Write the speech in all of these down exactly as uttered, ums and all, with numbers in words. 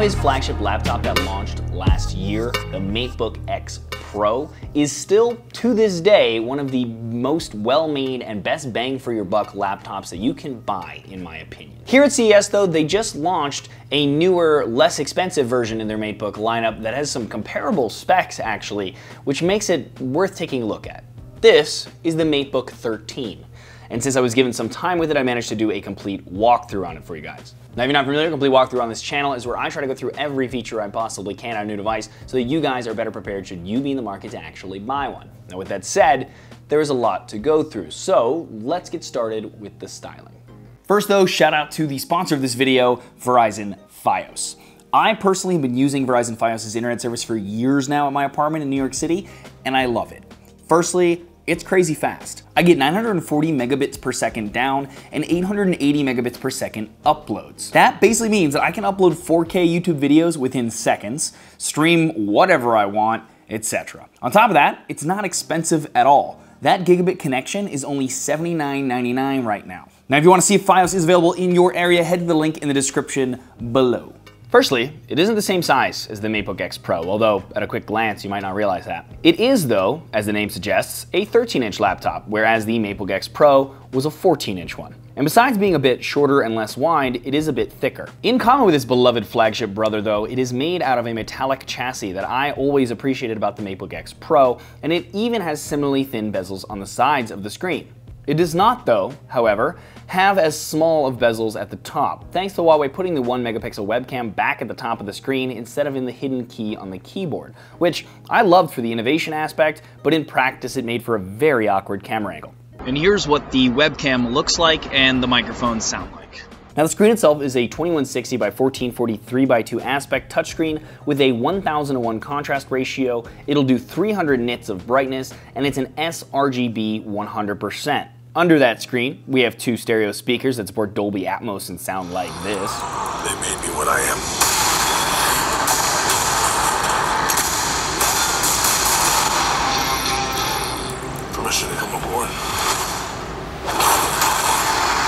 Huawei's flagship laptop that launched last year, the MateBook X Pro, is still, to this day, one of the most well-made and best bang for your buck laptops that you can buy, in my opinion. Here at C E S though, they just launched a newer, less expensive version in their MateBook lineup that has some comparable specs actually, which makes it worth taking a look at. This is the MateBook thirteen. And since I was given some time with it, I managed to do a complete walkthrough on it for you guys. Now, if you're not familiar, a complete walkthrough on this channel is where I try to go through every feature I possibly can on a new device so that you guys are better prepared should you be in the market to actually buy one. Now, with that said, there is a lot to go through, so let's get started with the styling. First though, shout out to the sponsor of this video, Verizon Fios. I personally have been using Verizon Fios' internet service for years now at my apartment in New York City, and I love it. Firstly, it's crazy fast. I get nine hundred forty megabits per second down and eight hundred eighty megabits per second uploads. That basically means that I can upload four K YouTube videos within seconds, stream whatever I want, et cetera. On top of that, it's not expensive at all. That gigabit connection is only seventy-nine ninety-nine right now. Now, if you want to see if Fios is available in your area, head to the link in the description below. Firstly, it isn't the same size as the MateBook X Pro, although at a quick glance you might not realize that. It is though, as the name suggests, a thirteen inch laptop, whereas the MateBook X Pro was a fourteen inch one. And besides being a bit shorter and less wide, it is a bit thicker. In common with its beloved flagship brother though, it is made out of a metallic chassis that I always appreciated about the MateBook X Pro, and it even has similarly thin bezels on the sides of the screen. It does not though, however, have as small of bezels at the top, thanks to Huawei putting the one megapixel webcam back at the top of the screen instead of in the hidden key on the keyboard, which I loved for the innovation aspect, but in practice it made for a very awkward camera angle. And here's what the webcam looks like and the microphones sound like. Now the screen itself is a twenty-one sixty by fourteen forty-three by two aspect touchscreen with a one thousand to one contrast ratio. It'll do three hundred nits of brightness and it's an sRGB one hundred percent. Under that screen, we have two stereo speakers that support Dolby Atmos and sound like this. They made me what I am. Permission to come aboard.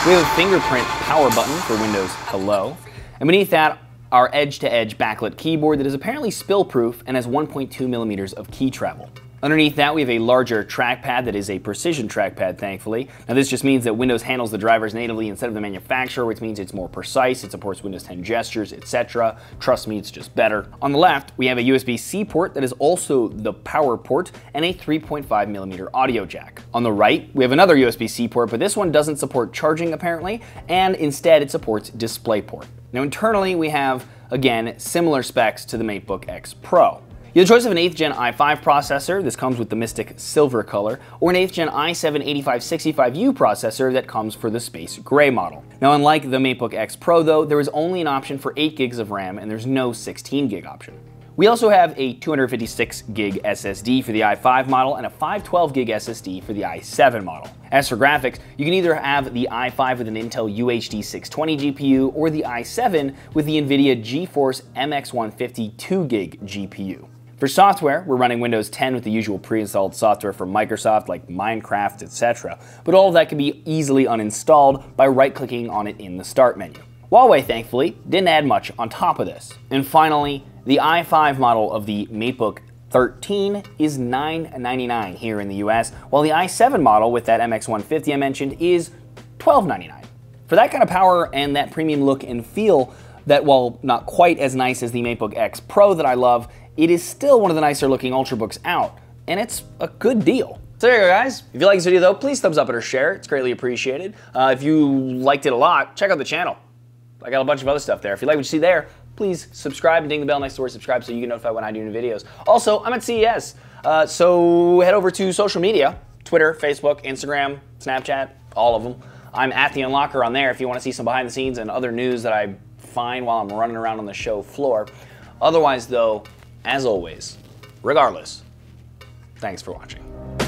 We have a fingerprint power button for Windows Hello. And beneath that, our edge-to-edge backlit keyboard that is apparently spill-proof and has one point two millimeters of key travel. Underneath that, we have a larger trackpad that is a precision trackpad, thankfully. Now this just means that Windows handles the drivers natively instead of the manufacturer, which means it's more precise, it supports Windows ten gestures, et cetera. Trust me, it's just better. On the left, we have a U S B C port that is also the power port and a three point five millimeter audio jack. On the right, we have another U S B C port, but this one doesn't support charging apparently, and instead it supports DisplayPort. Now internally, we have, again, similar specs to the MateBook X Pro. You have the choice of an eighth gen i five processor, this comes with the Mystic Silver color, or an eighth gen i seven eighty-five sixty-five U processor that comes for the Space Gray model. Now unlike the MateBook X Pro though, there is only an option for eight gigs of RAM and there's no sixteen gig option. We also have a two hundred fifty-six gig S S D for the i five model and a five twelve gig S S D for the i seven model. As for graphics, you can either have the i five with an Intel U H D six twenty G P U or the i seven with the NVIDIA GeForce M X one fifty two gig G P U. For software, we're running Windows ten with the usual pre-installed software from Microsoft like Minecraft, et cetera. But all of that can be easily uninstalled by right-clicking on it in the Start menu. Huawei, thankfully, didn't add much on top of this. And finally, the i five model of the MateBook thirteen is nine ninety-nine here in the U S, while the i seven model with that M X one fifty I mentioned is twelve ninety-nine. For that kind of power and that premium look and feel that, while not quite as nice as the MateBook X Pro that I love, it is still one of the nicer looking Ultrabooks out, and it's a good deal. So there you go, guys. If you like this video though, please thumbs up it or share it. It's greatly appreciated. Uh, if you liked it a lot, check out the channel. I got a bunch of other stuff there. If you like what you see there, please subscribe and ding the bell next to where subscribe so you get notified when I do new videos. Also, I'm at C E S, uh, so head over to social media, Twitter, Facebook, Instagram, Snapchat, all of them. I'm at TheUnlockr on there if you want to see some behind the scenes and other news that I find while I'm running around on the show floor. Otherwise though, as always, regardless, thanks for watching.